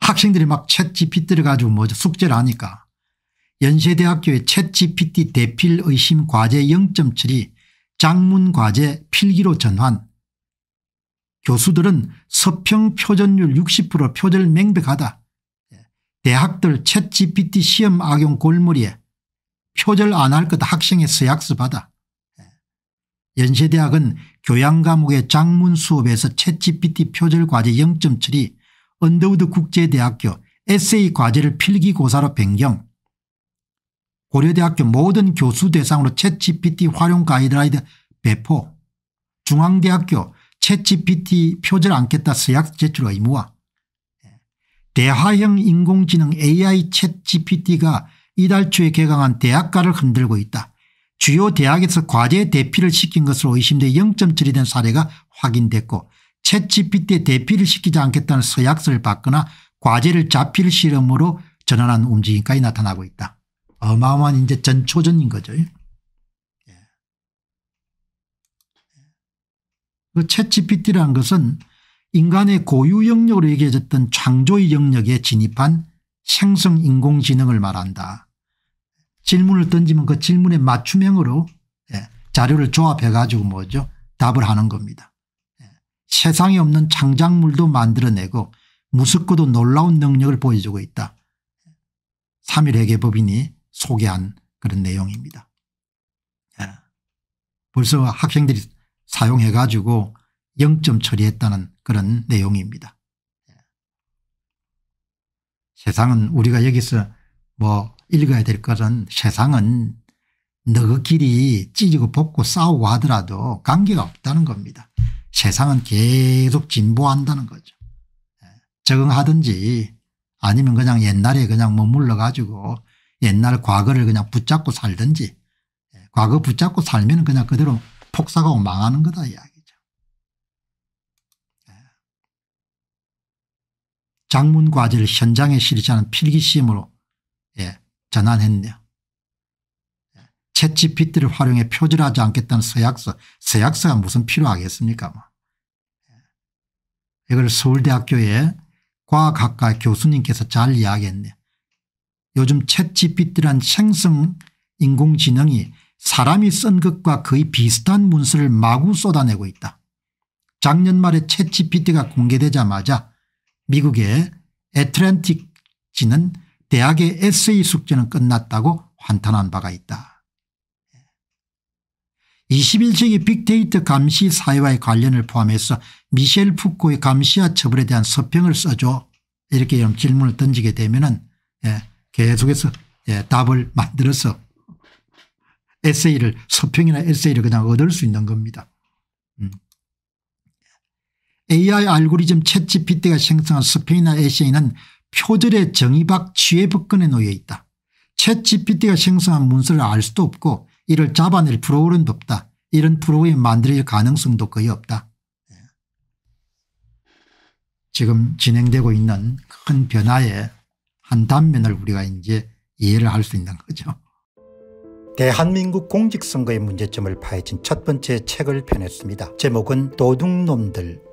학생들이 막 챗GPT를 가지고 뭐 숙제를 하니까 연세대학교의 챗GPT 대필 의심 과제 0.7이 작문 과제 필기로 전환. 교수들은 서평 표준율 60% 표절 명백하다. 대학들 챗GPT 시험 악용 골머리에 표절 안 할 것 학생의 서약서 받아. 연세대학은 교양과목의 작문 수업에서 챗GPT 표절 과제 0.7이 언더우드 국제대학교 에세이 과제를 필기고사로 변경. 고려대학교 모든 교수 대상으로 챗GPT 활용 가이드라인 배포. 중앙대학교 챗GPT 표절 않겠다 서약서 제출 의무화. 대화형 인공지능 AI 챗GPT가 이달 초에 개강한 대학가를 흔들고 있다. 주요 대학에서 과제 대필을 시킨 것으로 의심돼 0.7이 된 사례가 확인됐고, 챗GPT에 대필을 시키지 않겠다는 서약서를 받거나 과제를 자필 실험으로 전환한 움직임까지 나타나고 있다. 어마어마한 이제 전초전인 거죠. 그 챗GPT라는 것은 인간의 고유 영역으로 얘기해졌던 창조의 영역에 진입한 생성 인공지능을 말한다. 질문을 던지면 그 질문에 맞춤형으로 자료를 조합해 가지고 뭐죠? 답을 하는 겁니다. 세상에 없는 창작물도 만들어내고 무섭고도 놀라운 능력을 보여주고 있다. 3.1회계법인이 소개한 그런 내용입니다. 벌써 학생들이 사용해 가지고 0점 처리했다는 그런 내용입니다. 세상은 우리가 여기서 뭐 읽어야 될 것은, 세상은 너희끼리 찢고 볶고 싸우고 하더라도 관계가 없다는 겁니다. 세상은 계속 진보한다는 거죠. 적응하든지 아니면 그냥 옛날에 그냥 머물러 가지고 옛날 과거를 그냥 붙잡고 살든지, 과거 붙잡고 살면 그냥 그대로 폭삭하고 망하는 거다 이야기죠. 작문 과제를 현장에 실시하는 필기 시험으로 전환했네요. 챗GPT를 활용해 표절하지 않겠다는 서약서. 서약서가 무슨 필요하겠습니까? 뭐. 이걸 서울대학교의 과학학과 교수님께서 잘 이야기했네요. 요즘 챗GPT란 생성 인공지능이 사람이 쓴 것과 거의 비슷한 문서를 마구 쏟아내고 있다. 작년 말에 챗GPT가 공개되자마자 미국의 애틀랜틱지는 대학의 에세이 숙제는 끝났다고 환탄한 바가 있다. 21세기 빅데이터 감시 사회와의 관련을 포함해서 미셸 푸코의 감시와 처벌에 대한 서평을 써줘. 이렇게 이런 질문을 던지게 되면은 계속해서 답을 만들어서 에세이를, 서평이나 에세이를 그냥 얻을 수 있는 겁니다. AI 알고리즘 챗GPT가 생성한 서평이나 에세이는 표절의 정의박 취해 법권에 놓여 있다. 챗GPT가 생성한 문서를 알 수도 없고 이를 잡아낼 프로그램도 없다. 이런 프로그램이 만들어질 가능성도 거의 없다. 지금 진행되고 있는 큰 변화의 한 단면을 우리가 이제 이해를 할 수 있는 거죠. 대한민국 공직선거의 문제점을 파헤친 첫 번째 책을 펴냈습니다. 제목은 도둑놈들